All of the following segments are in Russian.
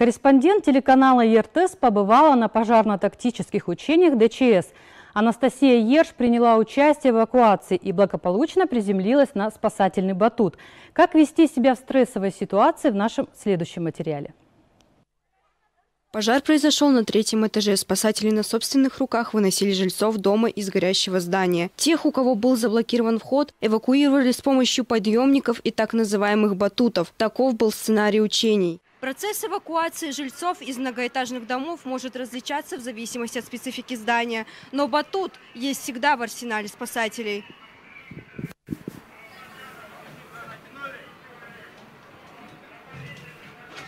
Корреспондент телеканала «ЕРТИС» побывала на пожарно-тактических учениях ДЧС. Анастасия Ерш приняла участие в эвакуации и благополучно приземлилась на спасательный батут. Как вести себя в стрессовой ситуации в нашем следующем материале. Пожар произошел на третьем этаже. Спасатели на собственных руках выносили жильцов дома из горящего здания. Тех, у кого был заблокирован вход, эвакуировали с помощью подъемников и так называемых батутов. Таков был сценарий учений. Процесс эвакуации жильцов из многоэтажных домов может различаться в зависимости от специфики здания. Но батут есть всегда в арсенале спасателей.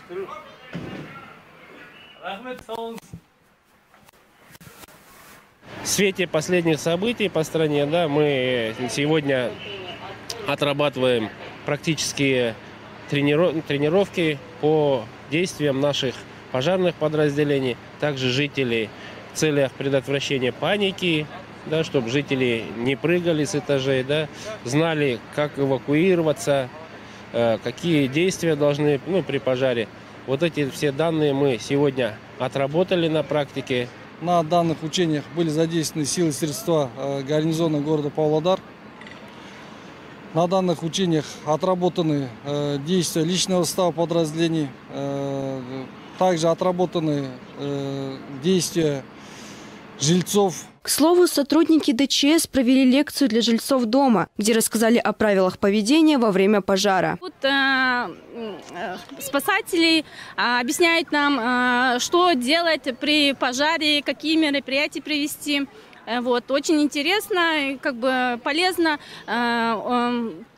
В свете последних событий по стране, да, мы сегодня отрабатываем практические тренировки по действиям наших пожарных подразделений, также жителей в целях предотвращения паники, да, чтобы жители не прыгали с этажей, да, знали, как эвакуироваться, какие действия должны при пожаре. Вот эти все данные мы сегодня отработали на практике. На данных учениях были задействованы силы и средства гарнизона города Павлодар. На данных учениях отработаны действия личного состава подразделений. Также отработаны действия жильцов. К слову, сотрудники ДЧС провели лекцию для жильцов дома, где рассказали о правилах поведения во время пожара. Тут спасатели объясняют нам, что делать при пожаре, какие мероприятия провести. Вот, очень интересно, как бы полезно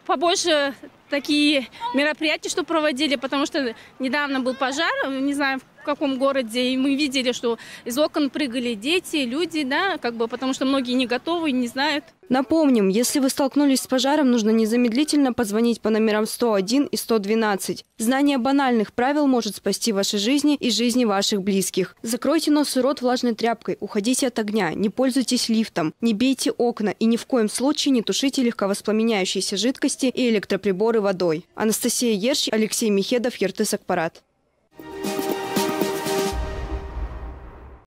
побольше такие мероприятия, что проводили, потому что недавно был пожар, не знаю, в каком городе, и мы видели, что из окон прыгали дети, люди, да, как бы, потому что многие не готовы, не знают. Напомним, если вы столкнулись с пожаром, нужно незамедлительно позвонить по номерам 101 и 112. Знание банальных правил может спасти ваши жизни и жизни ваших близких. Закройте нос и рот влажной тряпкой, уходите от огня, не пользуйтесь лифтом, не бейте окна и ни в коем случае не тушите легковоспламеняющиеся жидкости и электроприборы водой. Анастасия Ерш, Алексей Михедов, Ертыс Акпарат.